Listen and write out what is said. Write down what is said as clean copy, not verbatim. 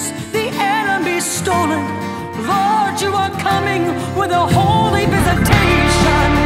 is the enemy stolen? Lord, you are coming with a holy visitation.